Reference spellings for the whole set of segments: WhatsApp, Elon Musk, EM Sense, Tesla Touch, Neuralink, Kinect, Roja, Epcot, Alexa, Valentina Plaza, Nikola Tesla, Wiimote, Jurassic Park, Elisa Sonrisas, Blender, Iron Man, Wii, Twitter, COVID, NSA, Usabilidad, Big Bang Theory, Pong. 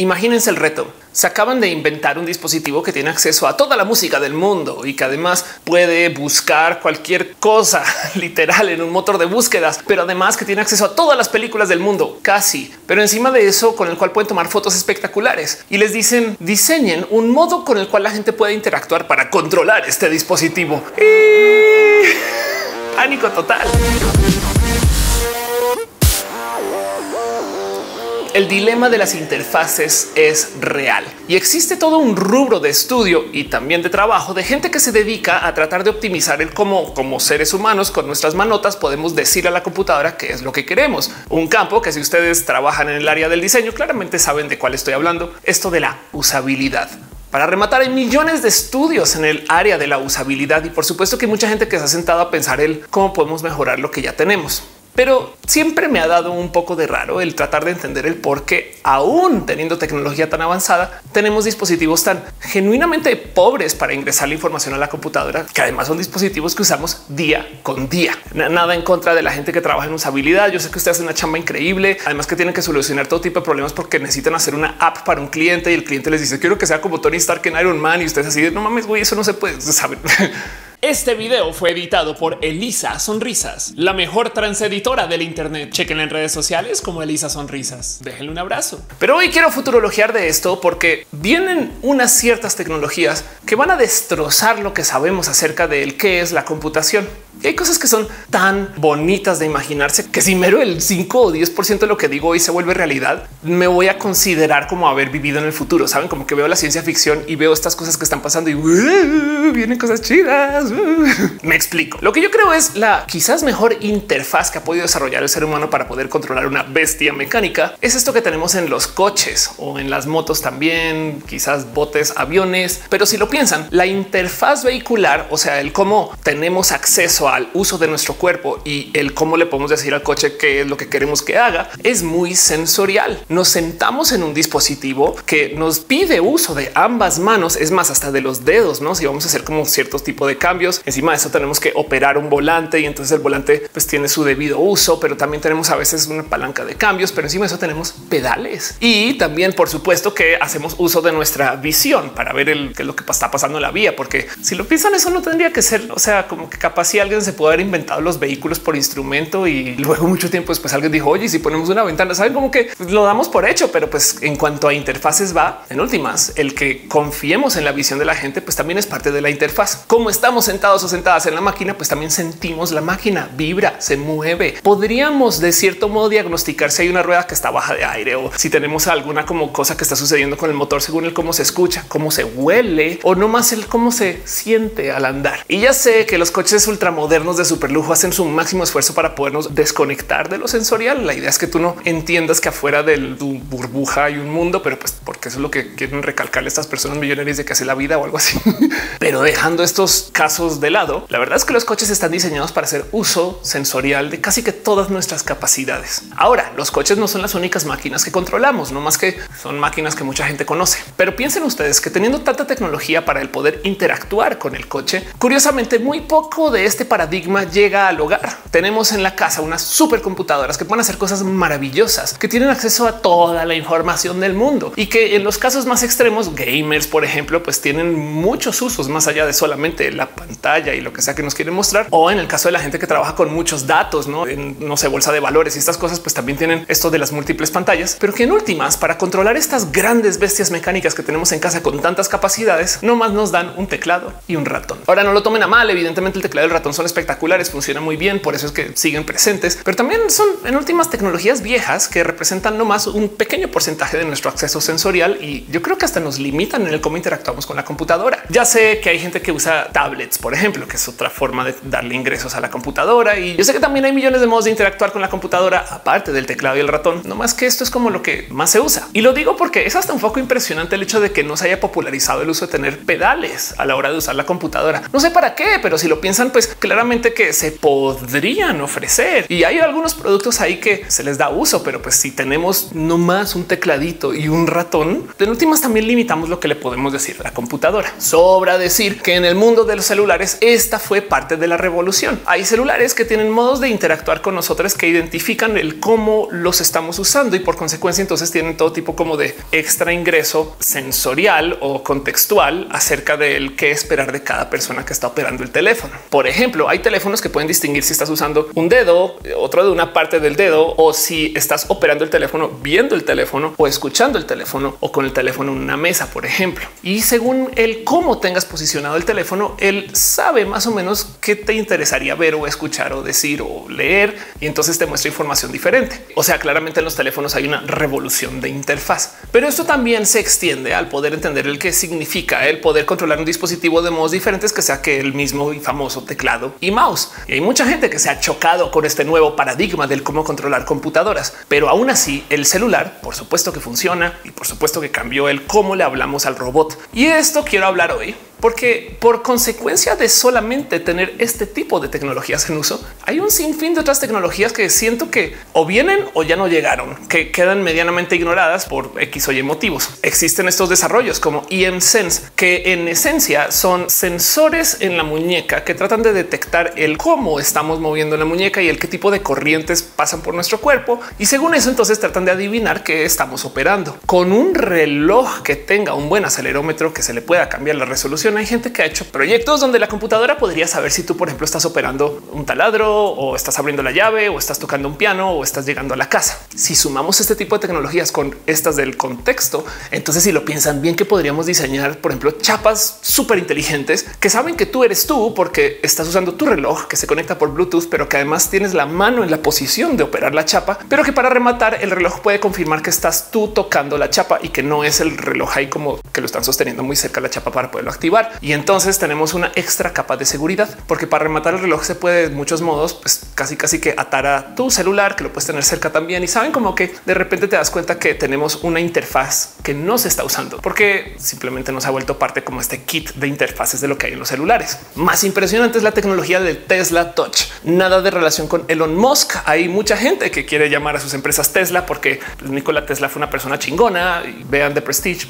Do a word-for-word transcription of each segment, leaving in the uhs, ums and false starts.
Imagínense el reto. Se acaban de inventar un dispositivo que tiene acceso a toda la música del mundo y que además puede buscar cualquier cosa literal en un motor de búsquedas, pero además que tiene acceso a todas las películas del mundo, casi, pero encima de eso con el cual pueden tomar fotos espectaculares y les dicen diseñen un modo con el cual la gente puede interactuar para controlar este dispositivo. Y... pánico total. El dilema de las interfaces es real y existe todo un rubro de estudio y también de trabajo de gente que se dedica a tratar de optimizar el cómo, como seres humanos, con nuestras manotas podemos decir a la computadora qué es lo que queremos. Un campo que, si ustedes trabajan en el área del diseño, claramente saben de cuál estoy hablando. Esto de la usabilidad. Para rematar, hay millones de estudios en el área de la usabilidad y por supuesto que hay mucha gente que se ha sentado a pensar el cómo podemos mejorar lo que ya tenemos. Pero siempre me ha dado un poco de raro el tratar de entender el por qué, aún teniendo tecnología tan avanzada, tenemos dispositivos tan genuinamente pobres para ingresar la información a la computadora, que además son dispositivos que usamos día con día. Nada en contra de la gente que trabaja en usabilidad. Yo sé que ustedes hacen una chamba increíble, además que tienen que solucionar todo tipo de problemas porque necesitan hacer una app para un cliente y el cliente les dice quiero que sea como Tony Stark en Iron Man y ustedes así de no mames, güey, eso no se puede saber. Este video fue editado por Elisa Sonrisas, la mejor transeditora del internet. Chequen en redes sociales como Elisa Sonrisas. Déjenle un abrazo. Pero hoy quiero futurologiar de esto porque vienen unas ciertas tecnologías que van a destrozar lo que sabemos acerca del qué es la computación. Y hay cosas que son tan bonitas de imaginarse que si mero el cinco o diez por ciento de lo que digo hoy se vuelve realidad, me voy a considerar como haber vivido en el futuro. Saben, como que veo la ciencia ficción y veo estas cosas que están pasando y uh, vienen cosas chidas. Me explico. Lo que yo creo es la quizás mejor interfaz que ha podido desarrollar el ser humano para poder controlar una bestia mecánica. Es esto que tenemos en los coches o en las motos también, quizás botes, aviones. Pero si lo piensan, la interfaz vehicular, o sea, el cómo tenemos acceso al uso de nuestro cuerpo y el cómo le podemos decir al coche qué es lo que queremos que haga, es muy sensorial. Nos sentamos en un dispositivo que nos pide uso de ambas manos, es más, hasta de los dedos, ¿no? Si vamos a hacer como ciertos tipos de cambios. Encima de eso tenemos que operar un volante y entonces el volante pues tiene su debido uso, pero también tenemos a veces una palanca de cambios, pero encima de eso tenemos pedales y también por supuesto que hacemos uso de nuestra visión para ver el, qué es lo que está pasando en la vía, porque si lo piensan eso no tendría que ser, o sea, como que capaz si alguien se puede haber inventado los vehículos por instrumento y luego mucho tiempo después alguien dijo oye, si ponemos una ventana, saben, como que lo damos por hecho, pero pues en cuanto a interfaces va, en últimas, el que confiemos en la visión de la gente pues también es parte de la interfaz. Como estamos sentados o sentadas en la máquina, pues también sentimos la máquina, vibra, se mueve. Podríamos de cierto modo diagnosticar si hay una rueda que está baja de aire o si tenemos alguna como cosa que está sucediendo con el motor según el cómo se escucha, cómo se huele o no más el cómo se siente al andar. Y ya sé que los coches ultramodernos de superlujo hacen su máximo esfuerzo para podernos desconectar de lo sensorial. La idea es que tú no entiendas que afuera de tu burbuja hay un mundo, pero pues porque eso es lo que quieren recalcarle estas personas millonarias de que hace la vida o algo así. Pero dejando estos casos de lado, la verdad es que los coches están diseñados para hacer uso sensorial de casi que todas nuestras capacidades. Ahora, los coches no son las únicas máquinas que controlamos, no más que son máquinas que mucha gente conoce. Pero piensen ustedes que teniendo tanta tecnología para el poder interactuar con el coche, curiosamente muy poco de este paradigma llega al hogar. Tenemos en la casa unas supercomputadoras que pueden hacer cosas maravillosas, que tienen acceso a toda la información del mundo y que en los casos más extremos, gamers, por ejemplo, pues tienen muchos usos más allá de solamente la pantalla y lo que sea que nos quieren mostrar, o en el caso de la gente que trabaja con muchos datos, no, en, no sé, bolsa de valores y estas cosas, pues también tienen esto de las múltiples pantallas, pero que en últimas, para controlar estas grandes bestias mecánicas que tenemos en casa con tantas capacidades, nomás nos dan un teclado y un ratón. Ahora, no lo tomen a mal, evidentemente el teclado y el ratón son espectaculares, funcionan muy bien, por eso es que siguen presentes, pero también son en últimas tecnologías viejas que representan nomás un pequeño porcentaje de nuestro acceso sensorial y yo creo que hasta nos limitan en el cómo interactuamos con la computadora. Ya sé que hay gente que usa tablets, por ejemplo, que es otra forma de darle ingresos a la computadora. Y yo sé que también hay millones de modos de interactuar con la computadora, aparte del teclado y el ratón. No más que esto es como lo que más se usa. Y lo digo porque es hasta un poco impresionante el hecho de que no se haya popularizado el uso de tener pedales a la hora de usar la computadora. No sé para qué, pero si lo piensan, pues claramente que se podrían ofrecer. Y hay algunos productos ahí que se les da uso, pero pues si tenemos nomás un tecladito y un ratón, en últimas también limitamos lo que le podemos decir a la computadora. Sobra decir que en el mundo de los celulares celulares, esta fue parte de la revolución. Hay celulares que tienen modos de interactuar con nosotros que identifican el cómo los estamos usando y por consecuencia entonces tienen todo tipo como de extra ingreso sensorial o contextual acerca del qué esperar de cada persona que está operando el teléfono. Por ejemplo, hay teléfonos que pueden distinguir si estás usando un dedo, otro de una parte del dedo, o si estás operando el teléfono, viendo el teléfono o escuchando el teléfono o con el teléfono en una mesa, por ejemplo. Y según el cómo tengas posicionado el teléfono, él sabe más o menos qué te interesaría ver o escuchar o decir o leer, y entonces te muestra información diferente. O sea, claramente en los teléfonos hay una revolución de interfaz, pero esto también se extiende al poder entender el que significa el poder controlar un dispositivo de modos diferentes que sea que el mismo y famoso teclado y mouse. Y hay mucha gente que se ha chocado con este nuevo paradigma del cómo controlar computadoras, pero aún así el celular, por supuesto que funciona y por supuesto que cambió el cómo le hablamos al robot. Y esto quiero hablar hoy, porque por consecuencia de solamente tener este tipo de tecnologías en uso, hay un sinfín de otras tecnologías que siento que o vienen o ya no llegaron, que quedan medianamente ignoradas por X o Y motivos. Existen estos desarrollos como E M Sense, que en esencia son sensores en la muñeca que tratan de detectar el cómo estamos moviendo la muñeca y el qué tipo de corrientes pasan por nuestro cuerpo. Y según eso, entonces tratan de adivinar qué estamos operando. Con un reloj que tenga un buen acelerómetro que se le pueda cambiar la resolución, hay gente que ha hecho proyectos donde la computadora podría saber si tú, por ejemplo, estás operando un taladro o estás abriendo la llave o estás tocando un piano o estás llegando a la casa. Si sumamos este tipo de tecnologías con estas del contexto, entonces si lo piensan bien, que podríamos diseñar, por ejemplo, chapas súper inteligentes que saben que tú eres tú porque estás usando tu reloj que se conecta por Bluetooth, pero que además tienes la mano en la posición de operar la chapa, pero que para rematar el reloj puede confirmar que estás tú tocando la chapa y que no es el reloj ahí como que lo están sosteniendo muy cerca la chapa para poderlo activar. Y entonces tenemos una extra capa de seguridad, porque para rematar el reloj se puede de muchos modos, pues casi casi que atar a tu celular, que lo puedes tener cerca también. Y saben, como que de repente te das cuenta que tenemos una interfaz que no se está usando porque simplemente no se ha vuelto parte como este kit de interfaces de lo que hay en los celulares. Más impresionante es la tecnología del Tesla Touch. Nada de relación con Elon Musk. Hay mucha gente que quiere llamar a sus empresas Tesla porque Nikola Tesla fue una persona chingona. Y vean The Prestige.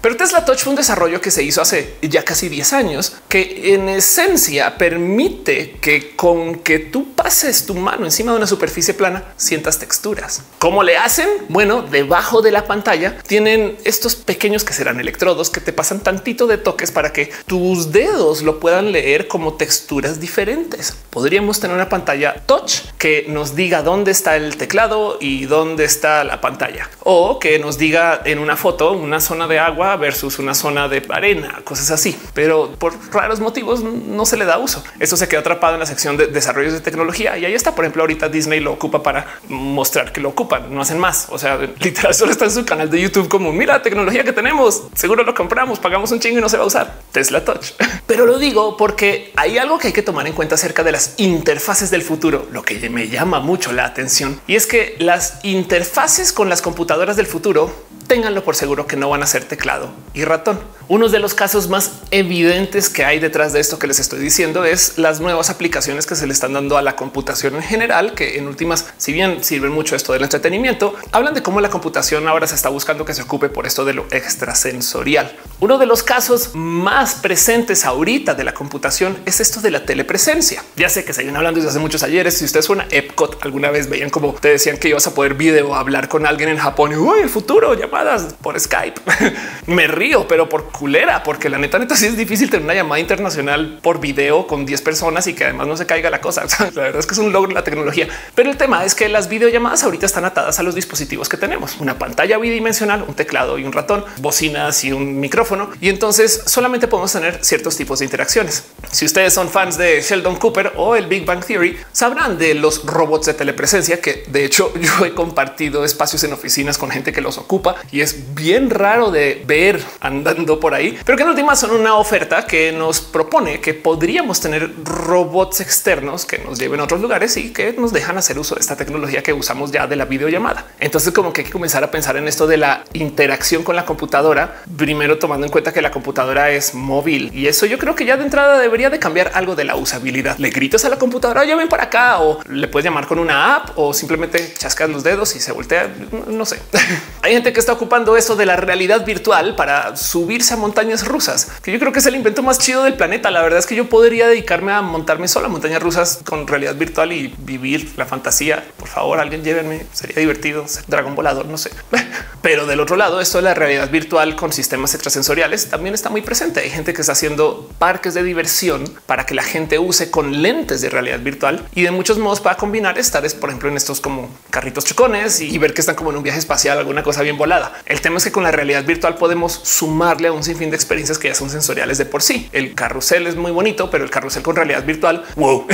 Pero Tesla Touch fue un desarrollo que se hizo hace ya casi diez años, que en esencia permite que con que tú pases tu mano encima de una superficie plana sientas texturas. ¿Cómo le hacen? Bueno, debajo de la pantalla tienen estos pequeños que serán electrodos que te pasan tantito de toques para que tus dedos lo puedan leer como texturas diferentes. Podríamos tener una pantalla touch que nos diga dónde está el teclado y dónde está la pantalla, o que nos diga en una foto una zona de agua versus una zona de arena, cosas así, pero por raros motivos no se le da uso. Esto se quedó atrapado en la sección de desarrollos de tecnología y ahí está. Por ejemplo, ahorita Disney lo ocupa para mostrar que lo ocupan, no hacen más. O sea, literal solo está en su canal de YouTube como mira la tecnología que tenemos, seguro lo compramos, pagamos un chingo y no se va a usar. Tesla Touch. Pero lo digo porque hay algo que hay que tomar en cuenta acerca de las interfaces del futuro, lo que me llama mucho la atención, y es que las interfaces con las computadoras del futuro, ténganlo por seguro que no van a ser teclado y ratón. Unos de los casos más evidentes que hay detrás de esto que les estoy diciendo es las nuevas aplicaciones que se le están dando a la computación en general, que en últimas, si bien sirven mucho esto del entretenimiento, hablan de cómo la computación ahora se está buscando que se ocupe por esto de lo extrasensorial. Uno de los casos más presentes ahorita de la computación es esto de la telepresencia. Ya sé que se vienen hablando desde hace muchos ayeres. Si ustedes fueron a Epcot, alguna vez veían como te decían que ibas a poder video hablar con alguien en Japón y uy, el futuro, llamadas por Skype. Me río, pero por culera, porque la neta, neta sí es difícil tener una llamada internacional por video con diez personas y que además no se caiga la cosa. La verdad es que es un logro la tecnología, pero el tema es que las videollamadas ahorita están atadas a los dispositivos que tenemos: una pantalla bidimensional, un teclado y un ratón, bocinas y un micrófono. Y entonces solamente podemos tener ciertos tipos de interacciones. Si ustedes son fans de Sheldon Cooper o el Big Bang Theory, sabrán de los robots de telepresencia, que de hecho yo he compartido espacios en oficinas con gente que los ocupa y es bien raro de ver andando por ahí, pero que en últimas son una oferta que nos propone que podríamos tener robots externos que nos lleven a otros lugares y que nos dejan hacer uso de esta tecnología que usamos ya de la videollamada. Entonces, como que hay que comenzar a pensar en esto de la interacción con la computadora, primero tomando en cuenta que la computadora es móvil, y eso yo creo que ya de entrada debería debería de cambiar algo de la usabilidad. Le gritas a la computadora, ya ven para acá, o le puedes llamar con una app, o simplemente chascas los dedos y se voltea. No sé. Hay gente que está ocupando eso de la realidad virtual para subirse a montañas rusas, que yo creo que es el invento más chido del planeta. La verdad es que yo podría dedicarme a montarme solo a montañas rusas con realidad virtual y vivir la fantasía. Por favor, alguien llévenme. Sería divertido ser dragón volador, no sé. Pero del otro lado, esto de la realidad virtual con sistemas extrasensoriales también está muy presente. Hay gente que está haciendo parques de diversión para que la gente use con lentes de realidad virtual y de muchos modos para combinar estar, por ejemplo, en estos como carritos chocones y ver que están como en un viaje espacial, alguna cosa bien volada. El tema es que con la realidad virtual podemos sumarle a un sinfín de experiencias que ya son sensoriales de por sí. El carrusel es muy bonito, pero el carrusel con realidad virtual, wow.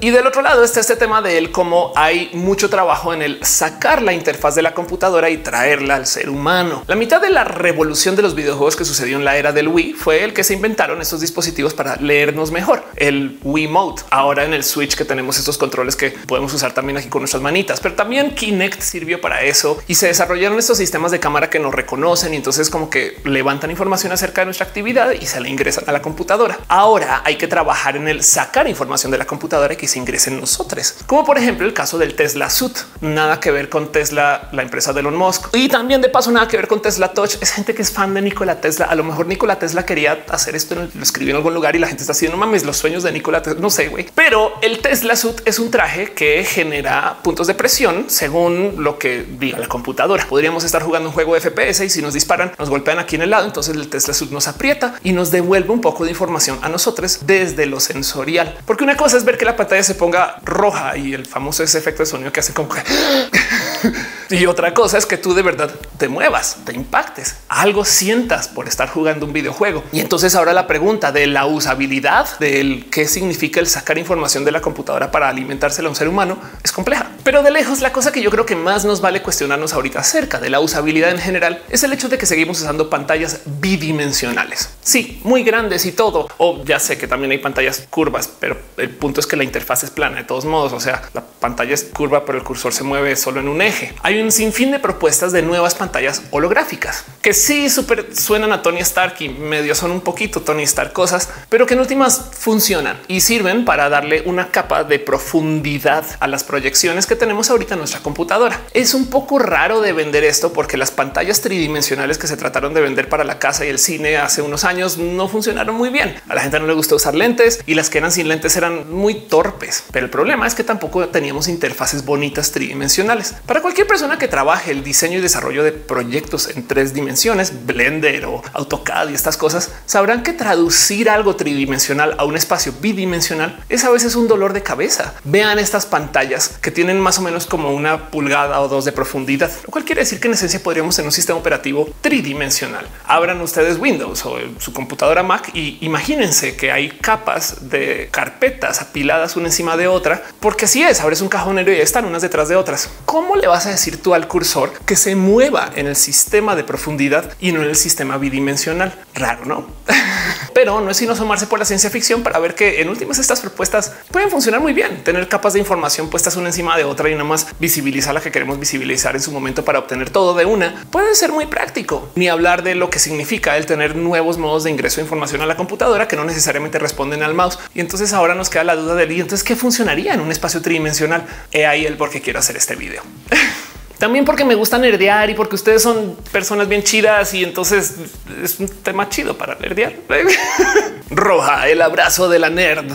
Y del otro lado está este tema de él, cómo hay mucho trabajo en el sacar la interfaz de la computadora y traerla al ser humano. La mitad de la revolución de los videojuegos que sucedió en la era del Wii fue el que se inventaron estos dispositivos para leernos mejor. El Wiimote, ahora en el Switch, que tenemos estos controles que podemos usar también aquí con nuestras manitas, pero también Kinect sirvió para eso y se desarrollaron estos sistemas de cámara que nos reconocen y entonces como que levantan información acerca de nuestra actividad y se la ingresan a la computadora. Ahora hay que trabajar en el sacar información de la computadora y que se ingresen nosotros, como por ejemplo el caso del Tesla Suit. Nada que ver con Tesla, la empresa de Elon Musk, y también de paso nada que ver con Tesla Touch. Es gente que es fan de Nikola Tesla. A lo mejor Nikola Tesla quería hacer esto, lo escribió en algún lugar y la gente está haciendo mames los sueños de Nikola Tesla. No sé, güey, pero el Tesla Suit es un traje que genera puntos de presión según lo que diga la computadora. Podríamos estar jugando un juego de F P S y si nos disparan, nos golpean aquí en el lado. Entonces el Tesla Suit nos aprieta y nos devuelve un poco de información a nosotros desde lo sensorial, porque una cosa es ver que la pantalla se ponga roja y el famoso ese efecto de sonido que hace como que y otra cosa es que tú de verdad te muevas, te impactes, algo sientas por estar jugando un videojuego. Y entonces ahora la pregunta de la usabilidad, del qué significa el sacar información de la computadora para alimentársela a un ser humano, es compleja. Pero de lejos la cosa que yo creo que más nos vale cuestionarnos ahorita acerca de la usabilidad en general es el hecho de que seguimos usando pantallas bidimensionales. Sí, muy grandes y todo. O ya sé que también hay pantallas curvas, pero el punto es que la interfaz es plana de todos modos. O sea, la pantalla es curva, pero el cursor se mueve solo en un eje. Hay un sinfín de propuestas de nuevas pantallas holográficas que sí súper suenan a Tony Stark y medio son un poquito Tony Stark cosas, pero que en últimas funcionan y sirven para darle una capa de profundidad a las proyecciones que tenemos ahorita en nuestra computadora. Es un poco raro de vender esto porque las pantallas tridimensionales que se trataron de vender para la casa y el cine hace unos años no funcionaron muy bien. A la gente no le gustó usar lentes y las que eran sin lentes eran muy torpes, pero el problema es que tampoco teníamos interfaces bonitas tridimensionales. Para cualquier persona que trabaje el diseño y desarrollo de proyectos en tres dimensiones, Blender o AutoCAD y estas cosas, sabrán que traducir algo tridimensional a un espacio bidimensional es a veces un dolor de cabeza. Vean estas pantallas que tienen más o menos como una pulgada o dos de profundidad, lo cual quiere decir que en esencia podríamos tener un sistema operativo tridimensional. Abran ustedes Windows o su computadora Mac y imagínense que hay capas de carpetas apiladas una encima de otra, porque así es. Abres un cajonero y están unas detrás de otras. ¿Cómo le vas a decir tú al cursor que se mueva en el sistema de profundidad y no en el sistema bidimensional? Raro, ¿no? Pero no es sino asomarse por la ciencia ficción para ver que en últimas estas propuestas pueden funcionar muy bien. Tener capas de información puestas una encima de otra y nada más visibilizar la que queremos visibilizar en su momento para obtener todo de una puede ser muy práctico. Ni hablar de lo que significa el tener nuevos modos de ingreso de información a la computadora que no necesariamente responden al mouse. Y entonces ahora nos queda la duda de ¿y entonces qué funcionaría en un espacio tridimensional? He ahí el por qué quiero hacer este video. También porque me gusta nerdear y porque ustedes son personas bien chidas y entonces es un tema chido para nerdear. Roja, el abrazo de la nerd.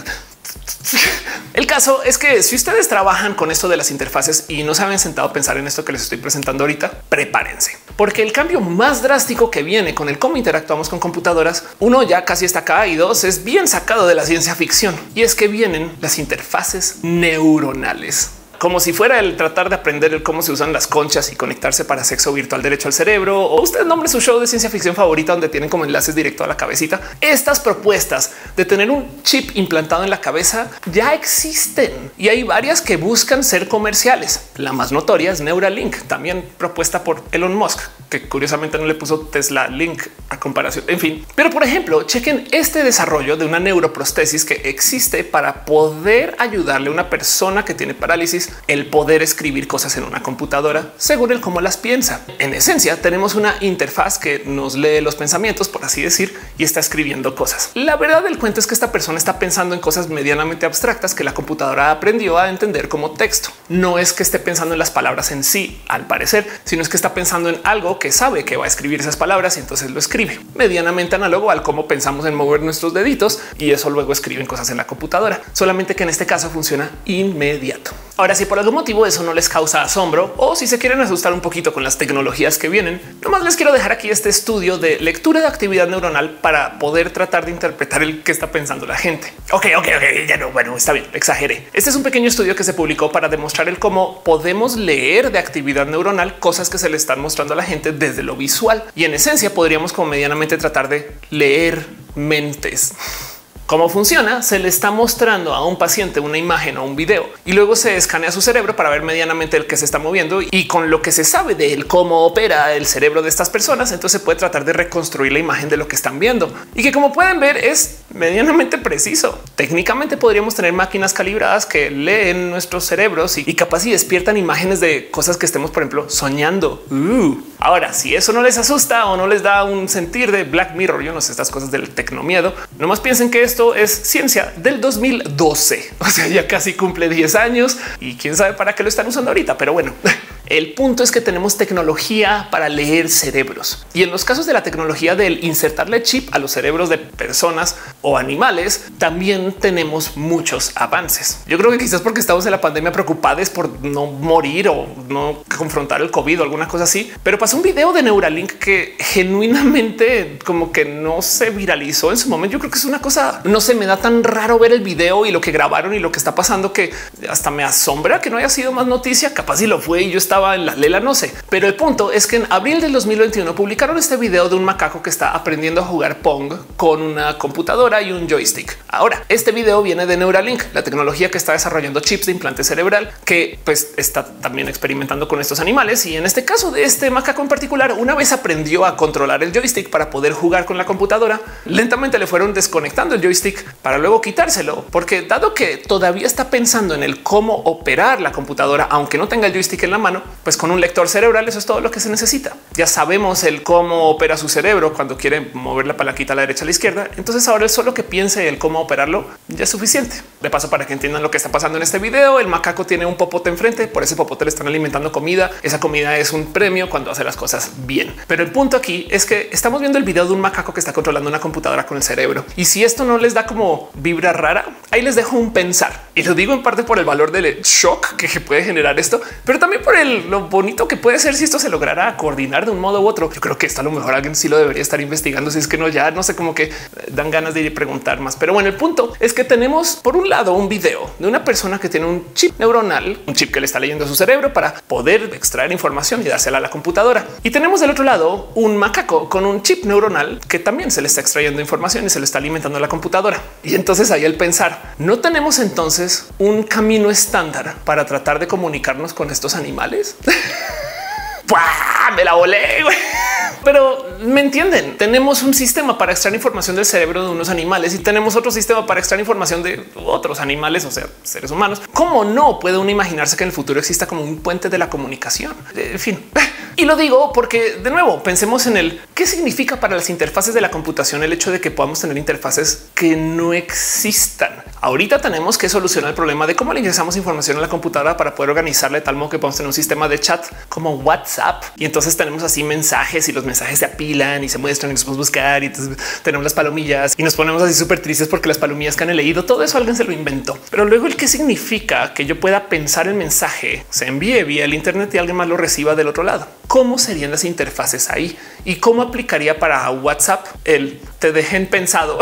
El caso es que si ustedes trabajan con esto de las interfaces y no se habían sentado a pensar en esto que les estoy presentando ahorita, prepárense, porque el cambio más drástico que viene con el cómo interactuamos con computadoras, uno, ya casi está acá, y dos, es bien sacado de la ciencia ficción, y es que vienen las interfaces neuronales. Como si fuera el tratar de aprender el cómo se usan las conchas y conectarse para sexo virtual derecho al cerebro, o ustedes nombren su show de ciencia ficción favorita donde tienen como enlaces directo a la cabecita. Estas propuestas de tener un chip implantado en la cabeza ya existen y hay varias que buscan ser comerciales. La más notoria es Neuralink, también propuesta por Elon Musk, que curiosamente no le puso Tesla Link a comparación. En fin, pero por ejemplo, chequen este desarrollo de una neuroprostesis que existe para poder ayudarle a una persona que tiene parálisis el poder escribir cosas en una computadora según el cómo las piensa. En esencia, tenemos una interfaz que nos lee los pensamientos, por así decir, y está escribiendo cosas. La verdad del cuento es que esta persona está pensando en cosas medianamente abstractas que la computadora aprendió a entender como texto. No es que esté pensando en las palabras en sí, al parecer, sino es que está pensando en algo que sabe que va a escribir esas palabras y entonces lo escribe. Medianamente análogo al cómo pensamos en mover nuestros deditos y eso luego escriben cosas en la computadora, solamente que en este caso funciona inmediato. Ahora, si por algún motivo eso no les causa asombro o si se quieren asustar un poquito con las tecnologías que vienen, nomás les quiero dejar aquí este estudio de lectura de actividad neuronal para poder tratar de interpretar el que está pensando la gente. Ok, ok, ok, ya no, bueno, está bien, exageré. Este es un pequeño estudio que se publicó para demostrar el cómo podemos leer de actividad neuronal cosas que se le están mostrando a la gente desde lo visual y en esencia podríamos como medianamente tratar de leer mentes. ¿Cómo funciona? Se le está mostrando a un paciente una imagen o un video y luego se escanea su cerebro para ver medianamente el que se está moviendo y con lo que se sabe de él, cómo opera el cerebro de estas personas, entonces se puede tratar de reconstruir la imagen de lo que están viendo y que, como pueden ver, es medianamente preciso. Técnicamente podríamos tener máquinas calibradas que leen nuestros cerebros y, y capaz y despiertan imágenes de cosas que estemos, por ejemplo, soñando. Uh. Ahora, si eso no les asusta o no les da un sentir de Black Mirror, yo no sé, estas cosas del tecnomiedo, nomás piensen que esto es ciencia del dos mil doce. O sea, ya casi cumple diez años y quién sabe para qué lo están usando ahorita. Pero bueno, el punto es que tenemos tecnología para leer cerebros y en los casos de la tecnología del insertarle chip a los cerebros de personas o animales, también tenemos muchos avances. Yo creo que quizás porque estamos en la pandemia preocupados por no morir o no confrontar el COVID o alguna cosa así, pero pasó un video de Neuralink que genuinamente como que no se viralizó en su momento. Yo creo que es una cosa, no se me da tan raro ver el video y lo que grabaron y lo que está pasando que hasta me asombra que no haya sido más noticia. Capaz si lo fue y yo estaba en la lela, no sé. Pero el punto es que en abril del dos mil veintiuno publicaron este video de un macaco que está aprendiendo a jugar Pong con una computadora y un joystick. Ahora, este video viene de Neuralink, la tecnología que está desarrollando chips de implante cerebral que pues está también experimentando con estos animales. Y en este caso de este macaco en particular, una vez aprendió a controlar el joystick para poder jugar con la computadora, lentamente le fueron desconectando el joystick para luego quitárselo, porque dado que todavía está pensando en el cómo operar la computadora, aunque no tenga el joystick en la mano, pues con un lector cerebral eso es todo lo que se necesita. Ya sabemos el cómo opera su cerebro cuando quiere mover la palanquita a la derecha, a la izquierda. Entonces ahora es solo que piense el cómo operarlo ya es suficiente. De paso, para que entiendan lo que está pasando en este video, el macaco tiene un popote enfrente, por ese popote le están alimentando comida. Esa comida es un premio cuando hace las cosas bien. Pero el punto aquí es que estamos viendo el video de un macaco que está controlando una computadora con el cerebro. Y si esto no les da como vibra rara, ahí les dejo un pensar y lo digo en parte por el valor del shock que puede generar esto, pero también por el lo bonito que puede ser si esto se lograra coordinar de un modo u otro. Yo creo que esto a lo mejor alguien sí lo debería estar investigando. Si es que no, ya no sé, como que dan ganas de ir a preguntar más. Pero bueno, el punto es que tenemos por un lado un video de una persona que tiene un chip neuronal, un chip que le está leyendo a su cerebro para poder extraer información y dársela a la computadora. Y tenemos del otro lado un macaco con un chip neuronal que también se le está extrayendo información y se le está alimentando a la computadora. Y entonces ahí el pensar, no tenemos entonces un camino estándar para tratar de comunicarnos con estos animales. ¡Puah! Me la volé, güey. Pero me entienden. Tenemos un sistema para extraer información del cerebro de unos animales y tenemos otro sistema para extraer información de otros animales, o sea, seres humanos. ¿Cómo no puede uno imaginarse que en el futuro exista como un puente de la comunicación? En fin, y lo digo porque, de nuevo, pensemos en el qué significa para las interfaces de la computación el hecho de que podamos tener interfaces que no existan. Ahorita tenemos que solucionar el problema de cómo le ingresamos información a la computadora para poder organizarla de tal modo que podamos tener un sistema de chat como WhatsApp. Y entonces tenemos así mensajes y los mensajes se apilan y se muestran y nos podemos buscar y entonces tenemos las palomillas y nos ponemos así súper tristes porque las palomillas que han leído, todo eso alguien se lo inventó. Pero luego el que significa que yo pueda pensar el mensaje, se envíe vía el internet y alguien más lo reciba del otro lado. ¿Cómo serían las interfaces ahí? ¿Y cómo aplicaría para WhatsApp el te dejen pensado?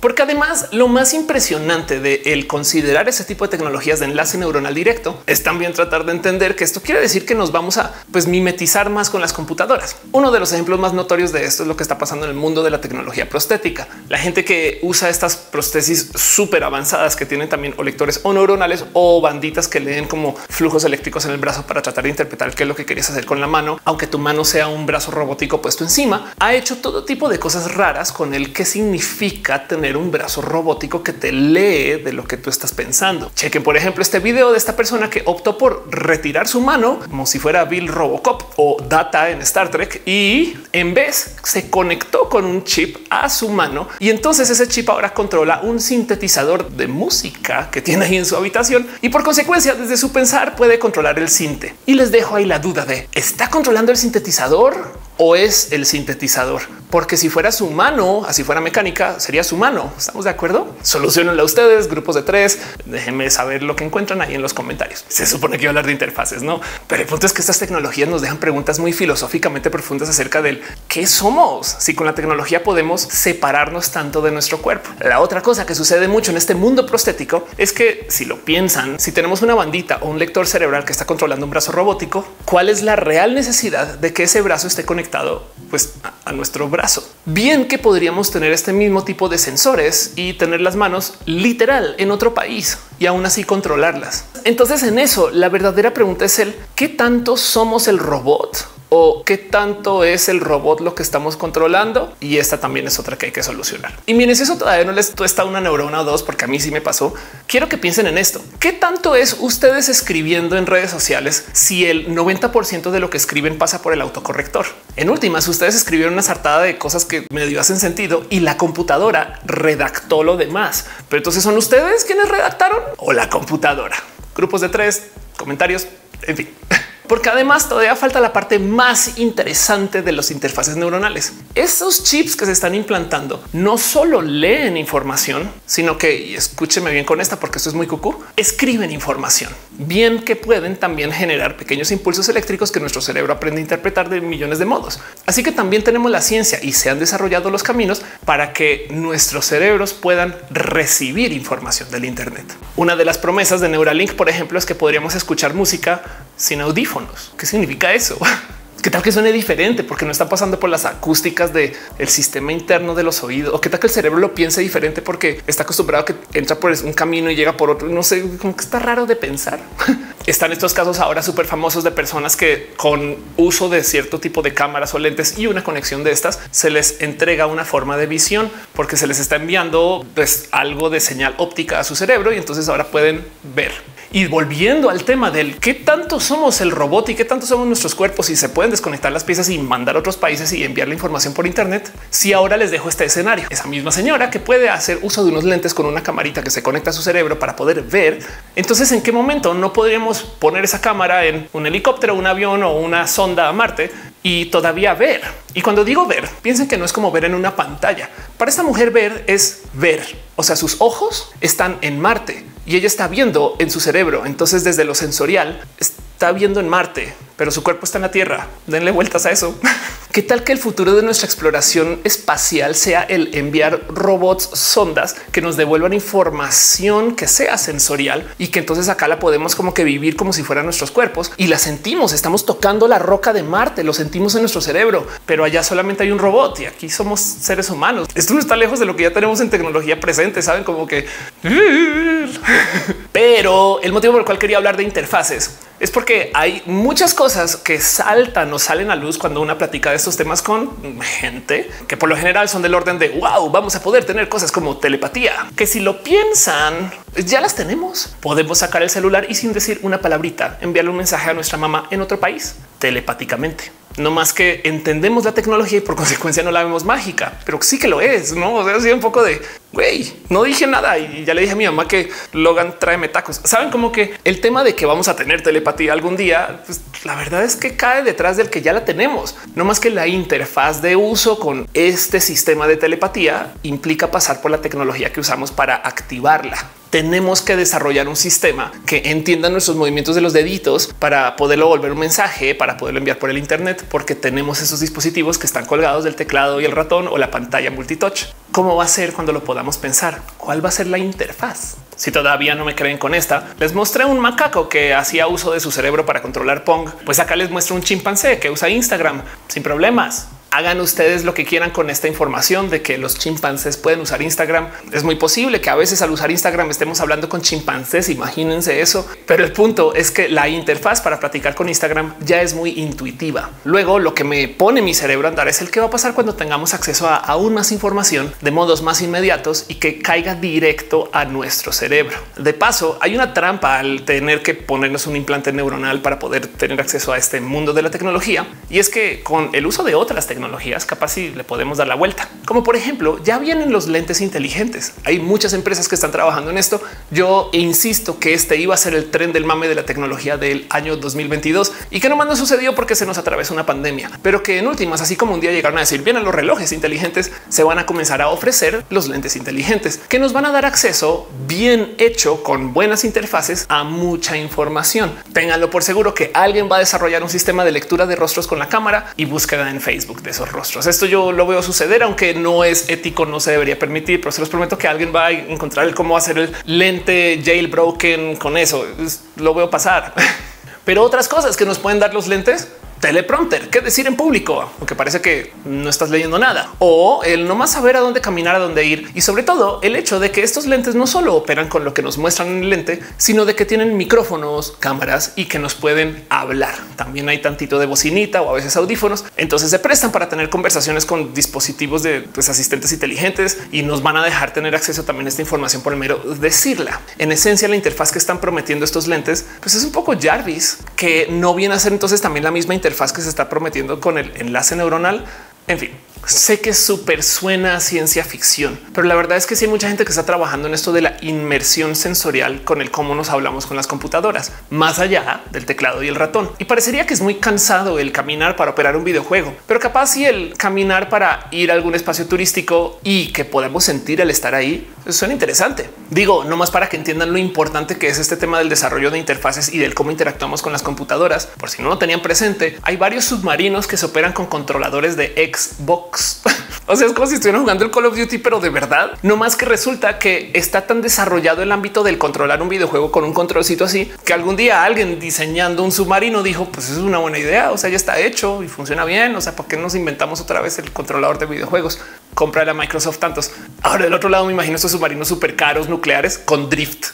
Porque además lo más impresionante de el considerar ese tipo de tecnologías de enlace neuronal directo es también tratar de entender que esto quiere decir que nos vamos a pues mimetizar más con las computadoras. Uno de los ejemplos más notorios de esto es lo que está pasando en el mundo de la tecnología prostética. La gente que usa estas prótesis súper avanzadas que tienen también o lectores o neuronales o banditas que leen como flujos eléctricos en el brazo para tratar de interpretar qué es lo que querías hacer con la mano, aunque tu mano sea un brazo robótico puesto encima, ha hecho todo tipo de cosas raras con el que significa tener tener un brazo robótico que te lee de lo que tú estás pensando. Chequen, por ejemplo, este video de esta persona que optó por retirar su mano como si fuera Bill Robocop o Data en Star Trek, y en vez se conectó con un chip a su mano, y entonces ese chip ahora controla un sintetizador de música que tiene ahí en su habitación y por consecuencia desde su pensar puede controlar el sinte. Y les dejo ahí la duda de ¿está controlando el sintetizador o es el sintetizador? Porque si fuera su mano, así fuera mecánica, sería su mano. ¿Estamos de acuerdo? Soluciónenla ustedes, grupos de tres. Déjenme saber lo que encuentran ahí en los comentarios. Se supone que iba a hablar de interfaces, ¿no? Pero el punto es que estas tecnologías nos dejan preguntas muy filosóficamente profundas acerca del qué somos, si con la tecnología podemos separarnos tanto de nuestro cuerpo. La otra cosa que sucede mucho en este mundo prostético es que, si lo piensan, si tenemos una bandita o un lector cerebral que está controlando un brazo robótico, ¿cuál es la real necesidad de que ese brazo esté conectado pues a nuestro brazo? Bien que podríamos tener este mismo tipo de sensores y tener las manos literal en otro país y aún así controlarlas. Entonces, en eso, la verdadera pregunta es el ¿qué tanto somos el robot? ¿O qué tanto es el robot lo que estamos controlando? Y esta también es otra que hay que solucionar. Y miren, si eso todavía no les tuesta una neurona o dos, porque a mí sí me pasó, quiero que piensen en esto. ¿Qué tanto es ustedes escribiendo en redes sociales si el noventa por ciento de lo que escriben pasa por el autocorrector? En últimas, ustedes escribieron una sartada de cosas que medio hacen sentido y la computadora redactó lo demás. Pero entonces, ¿son ustedes quienes redactaron o la computadora? Grupos de tres, comentarios, en fin. Porque además todavía falta la parte más interesante de las interfaces neuronales. Esos chips que se están implantando no solo leen información, sino que, y escúcheme bien con esta porque esto es muy cucú, escriben información. Bien que pueden también generar pequeños impulsos eléctricos que nuestro cerebro aprende a interpretar de millones de modos. Así que también tenemos la ciencia y se han desarrollado los caminos para que nuestros cerebros puedan recibir información del internet. Una de las promesas de Neuralink, por ejemplo, es que podríamos escuchar música sin audífonos. ¿Qué significa eso? ¿Qué tal que suene diferente? Porque no está pasando por las acústicas del sistema interno de los oídos. ¿O qué tal que el cerebro lo piense diferente porque está acostumbrado a que entra por un camino y llega por otro? No sé, como que está raro de pensar. Están estos casos ahora súper famosos de personas que con uso de cierto tipo de cámaras o lentes y una conexión de estas se les entrega una forma de visión porque se les está enviando pues algo de señal óptica a su cerebro y entonces ahora pueden ver. Y volviendo al tema del qué tanto somos el robot y qué tanto somos nuestros cuerpos, y se pueden desconectar las piezas y mandar a otros países y enviar la información por internet. Si ahora les dejo este escenario, esa misma señora que puede hacer uso de unos lentes con una camarita que se conecta a su cerebro para poder ver, entonces ¿en qué momento no podríamos poner esa cámara en un helicóptero, un avión o una sonda a Marte y todavía ver? Y cuando digo ver, piensen que no es como ver en una pantalla. Para esta mujer ver es ver. O sea, sus ojos están en Marte y ella está viendo en su cerebro. Entonces, desde lo sensorial está viendo en Marte, pero su cuerpo está en la Tierra. Denle vueltas a eso. ¿Qué tal que el futuro de nuestra exploración espacial sea el enviar robots, sondas que nos devuelvan información que sea sensorial y que entonces acá la podemos como que vivir como si fueran nuestros cuerpos y la sentimos? Estamos tocando la roca de Marte, lo sentimos en nuestro cerebro, pero allá solamente hay un robot y aquí somos seres humanos. Esto no está lejos de lo que ya tenemos en tecnología presente, saben, como que... Pero el motivo por el cual quería hablar de interfaces es porque hay muchas cosas que saltan o salen a luz cuando una platica de estos temas con gente que por lo general son del orden de wow, vamos a poder tener cosas como telepatía, que si lo piensan ya las tenemos. Podemos sacar el celular y sin decir una palabrita enviarle un mensaje a nuestra mamá en otro país telepáticamente. No más que entendemos la tecnología y por consecuencia no la vemos mágica, pero sí que lo es, ¿no? O sea, ha sido un poco de güey, no dije nada y ya le dije a mi mamá que Logan tráeme tacos. Saben, como que el tema de que vamos a tener telepatía algún día, pues la verdad es que cae detrás del que ya la tenemos. No más que la interfaz de uso con este sistema de telepatía implica pasar por la tecnología que usamos para activarla. Tenemos que desarrollar un sistema que entienda nuestros movimientos de los deditos para poderlo volver un mensaje, para poderlo enviar por el internet, porque tenemos esos dispositivos que están colgados del teclado y el ratón o la pantalla multitouch. ¿Cómo va a ser cuando lo podamos pensar? ¿Cuál va a ser la interfaz? Si todavía no me creen con esta, les mostré un macaco que hacía uso de su cerebro para controlar Pong. Pues acá les muestro un chimpancé que usa Instagram sin problemas. Hagan ustedes lo que quieran con esta información de que los chimpancés pueden usar Instagram. Es muy posible que a veces al usar Instagram estemos hablando con chimpancés. Imagínense eso. Pero el punto es que la interfaz para platicar con Instagram ya es muy intuitiva. Luego, lo que me pone mi cerebro a andar es el que va a pasar cuando tengamos acceso a aún más información de modos más inmediatos y que caiga directo a nuestro cerebro. De paso, hay una trampa al tener que ponernos un implante neuronal para poder tener acceso a este mundo de la tecnología. Y es que con el uso de otras tecnologías, capaz si le podemos dar la vuelta, como por ejemplo, ya vienen los lentes inteligentes. Hay muchas empresas que están trabajando en esto. Yo insisto que este iba a ser el tren del mame de la tecnología del año dos mil veintidós y que nomás no sucedió porque se nos atravesó una pandemia, pero que en últimas, así como un día llegaron a decir vienen los relojes inteligentes, se van a comenzar a ofrecer los lentes inteligentes que nos van a dar acceso bien hecho con buenas interfaces a mucha información. Ténganlo por seguro que alguien va a desarrollar un sistema de lectura de rostros con la cámara y búsqueda en Facebook de esos rostros. Esto yo lo veo suceder, aunque no es ético, no se debería permitir, pero se los prometo que alguien va a encontrar el cómo hacer el lente jailbroken con eso. Lo veo pasar. Pero otras cosas que nos pueden dar los lentes: teleprompter, qué decir en público, aunque parece que no estás leyendo nada, o el no más saber a dónde caminar, a dónde ir, y sobre todo el hecho de que estos lentes no solo operan con lo que nos muestran en el lente, sino de que tienen micrófonos, cámaras y que nos pueden hablar. También hay tantito de bocinita o a veces audífonos, entonces se prestan para tener conversaciones con dispositivos de pues, asistentes inteligentes y nos van a dejar tener acceso también a esta información por el mero decirla. En esencia, la interfaz que están prometiendo estos lentes pues es un poco Jarvis, que no viene a ser entonces también la misma interfaz interfaz que se está prometiendo con el enlace neuronal. En fin, sé que súper suena a ciencia ficción, pero la verdad es que sí hay mucha gente que está trabajando en esto de la inmersión sensorial con el cómo nos hablamos con las computadoras, más allá del teclado y el ratón. Y parecería que es muy cansado el caminar para operar un videojuego, pero capaz si el caminar para ir a algún espacio turístico y que podamos sentir al estar ahí, pues suena interesante. Digo, no más para que entiendan lo importante que es este tema del desarrollo de interfaces y del cómo interactuamos con las computadoras. Por si no lo tenían presente, hay varios submarinos que se operan con controladores de Xbox. O sea, es como si estuvieran jugando el Call of Duty, pero de verdad. No más que resulta que está tan desarrollado el ámbito del controlar un videojuego con un controlcito así, que algún día alguien diseñando un submarino dijo pues es una buena idea. O sea, ya está hecho y funciona bien. O sea, ¿por qué nos inventamos otra vez el controlador de videojuegos? Compra la Microsoft tantos. Ahora del otro lado me imagino estos submarinos súper caros nucleares con drift.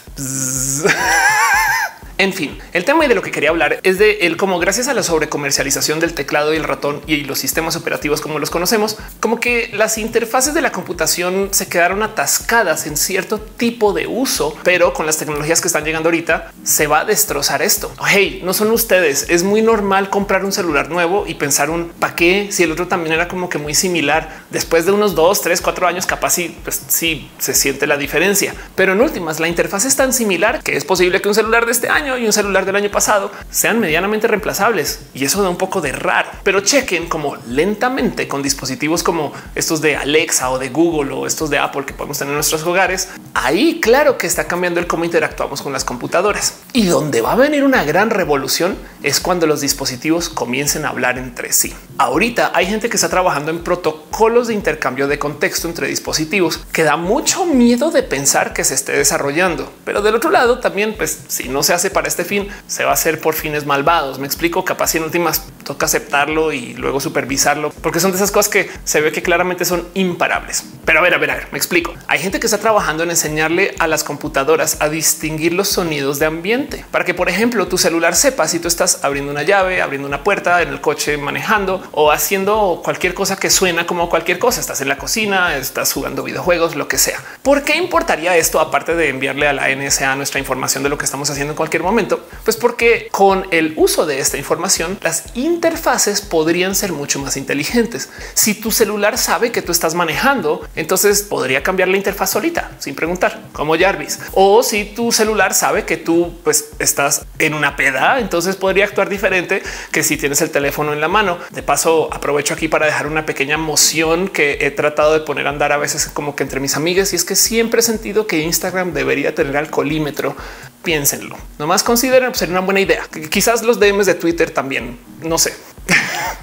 En fin, el tema y de lo que quería hablar es de el cómo, gracias a la sobrecomercialización del teclado y el ratón y los sistemas operativos como los conocemos, como que las interfaces de la computación se quedaron atascadas en cierto tipo de uso, pero con las tecnologías que están llegando ahorita se va a destrozar esto. Hey, no son ustedes. Es muy normal comprar un celular nuevo y pensar un ¿para qué? Si el otro también era como que muy similar. Después de unos dos, tres, cuatro años, capaz sí, pues sí se siente la diferencia, pero en últimas la interfaz es tan similar que es posible que un celular de este año y un celular del año pasado sean medianamente reemplazables, y eso da un poco de raro. Pero chequen como lentamente con dispositivos como estos de Alexa o de Google o estos de Apple que podemos tener en nuestros hogares. Ahí claro que está cambiando el cómo interactuamos con las computadoras, y donde va a venir una gran revolución es cuando los dispositivos comiencen a hablar entre sí. Ahorita hay gente que está trabajando en protocolos de intercambio de contexto entre dispositivos que da mucho miedo de pensar que se esté desarrollando, pero del otro lado también, pues si no se hace para este fin, se va a hacer por fines malvados. Me explico, capaz si en últimas toca aceptarlo y luego supervisarlo, porque son de esas cosas que se ve que claramente son imparables. Pero a ver, a ver, a ver, me explico. Hay gente que está trabajando en enseñarle a las computadoras a distinguir los sonidos de ambiente para que, por ejemplo, tu celular sepa si tú estás abriendo una llave, abriendo una puerta, en el coche manejando o haciendo cualquier cosa que suena como cualquier cosa. Estás en la cocina, estás jugando videojuegos, lo que sea. ¿Por qué importaría esto aparte de enviarle a la N S A nuestra información de lo que estamos haciendo en cualquier momento? Pues porque con el uso de esta información, las interfaces podrían ser mucho más inteligentes. Si tu celular sabe que tú estás manejando, entonces podría cambiar la interfaz solita sin preguntar, como Jarvis. O si tu celular sabe que tú pues estás en una peda, entonces podría actuar diferente que si tienes el teléfono en la mano. De paso, aprovecho aquí para dejar una pequeña moción que he tratado de poner a andar a veces como que entre mis amigas, y es que siempre he sentido que Instagram debería tener alcoholímetro. Piénsenlo, nomás consideren, sería una buena idea. Quizás los D Ms de Twitter también, no sé.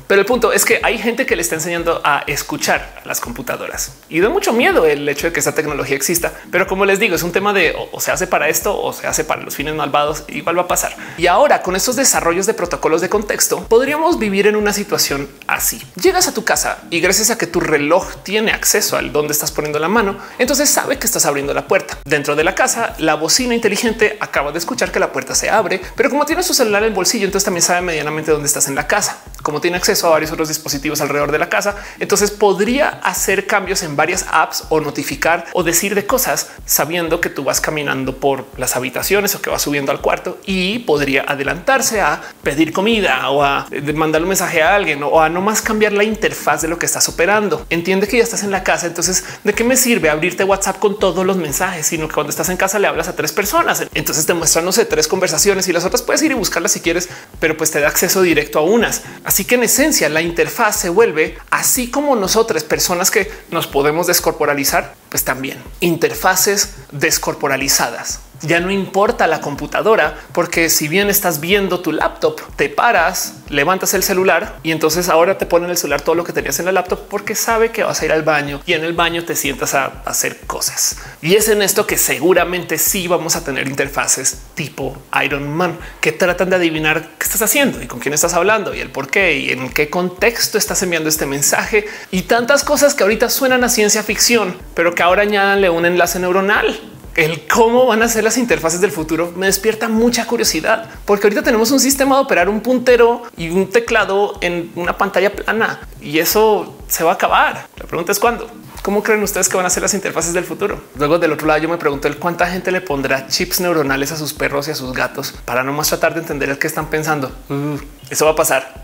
Pero el punto es que hay gente que le está enseñando a escuchar a las computadoras y da mucho miedo el hecho de que esta tecnología exista. Pero como les digo, es un tema de o se hace para esto o se hace para los fines malvados. Igual va a pasar. Y ahora con estos desarrollos de protocolos de contexto, podríamos vivir en una situación así. Llegas a tu casa y gracias a que tu reloj tiene acceso al dónde estás poniendo la mano, entonces sabe que estás abriendo la puerta. Dentro de la casa, la bocina inteligente acaba de escuchar que la puerta se abre, pero como tiene su celular en el bolsillo, entonces también sabe medianamente dónde estás en la casa. Como tiene acceso a varios otros dispositivos alrededor de la casa, entonces podría hacer cambios en varias apps o notificar o decir de cosas sabiendo que tú vas caminando por las habitaciones o que vas subiendo al cuarto, y podría adelantarse a pedir comida o a mandar un mensaje a alguien o a nomás cambiar la interfaz de lo que estás operando. Entiende que ya estás en la casa. Entonces, ¿de qué me sirve abrirte WhatsApp con todos los mensajes? Sino que cuando estás en casa le hablas a tres personas. Entonces te muestran, no sé, tres conversaciones y las otras puedes ir y buscarlas si quieres, pero pues te da acceso directo a unas. Así que en esencia la interfaz se vuelve así como nosotras personas que nos podemos descorporalizar, pues también interfaces descorporalizadas. Ya no importa la computadora, porque si bien estás viendo tu laptop, te paras, levantas el celular y entonces ahora te ponen el celular todo lo que tenías en la laptop porque sabe que vas a ir al baño y en el baño te sientas a hacer cosas. Y es en esto que seguramente sí vamos a tener interfaces tipo Iron Man que tratan de adivinar qué estás haciendo y con quién estás hablando y el por qué y en qué contexto estás enviando este mensaje y tantas cosas que ahorita suenan a ciencia ficción, pero que ahora añádanle un enlace neuronal. El cómo van a ser las interfaces del futuro me despierta mucha curiosidad, porque ahorita tenemos un sistema de operar un puntero y un teclado en una pantalla plana y eso se va a acabar. La pregunta es cuándo. ¿Cómo creen ustedes que van a ser las interfaces del futuro? Luego del otro lado yo me pregunto el cuánta gente le pondrá chips neuronales a sus perros y a sus gatos para nomás tratar de entender el que están pensando. Uh, eso va a pasar.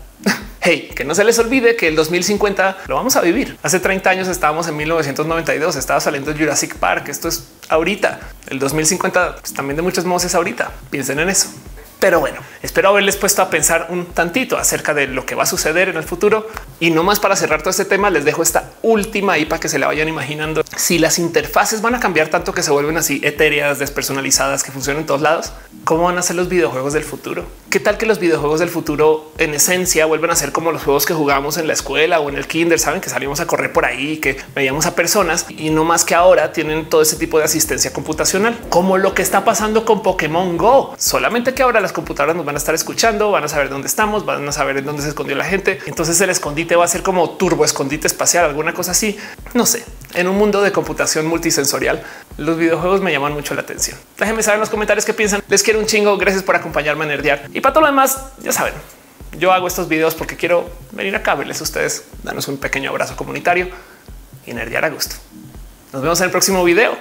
Hey, que no se les olvide que el dos mil cincuenta lo vamos a vivir. Hace treinta años estábamos en mil novecientos noventa y dos, estaba saliendo Jurassic Park. Esto es ahorita. El dos mil cincuenta pues, también de muchos modos es ahorita. Piensen en eso. Pero bueno, espero haberles puesto a pensar un tantito acerca de lo que va a suceder en el futuro. Y no más para cerrar todo este tema, les dejo esta última ahí para que se la vayan imaginando. Si las interfaces van a cambiar tanto que se vuelven así etéreas, despersonalizadas, que funcionan en todos lados, ¿cómo van a ser los videojuegos del futuro? ¿Qué tal que los videojuegos del futuro en esencia vuelven a ser como los juegos que jugamos en la escuela o en el kinder? Saben que salimos a correr por ahí, que veíamos a personas y no más que ahora tienen todo ese tipo de asistencia computacional, como lo que está pasando con Pokémon Go. Solamente que ahora las computadoras nos van a estar escuchando, van a saber dónde estamos, van a saber en dónde se escondió la gente. Entonces el escondite va a ser como turbo escondite espacial, alguna cosa así. No sé, en un mundo de computación multisensorial, los videojuegos me llaman mucho la atención. Déjenme saber en los comentarios qué piensan. Les quiero un chingo. Gracias por acompañarme a nerdear y para todo lo demás, ya saben, yo hago estos videos porque quiero venir acá a verles a ustedes, darnos un pequeño abrazo comunitario y nerdear a gusto. Nos vemos en el próximo video.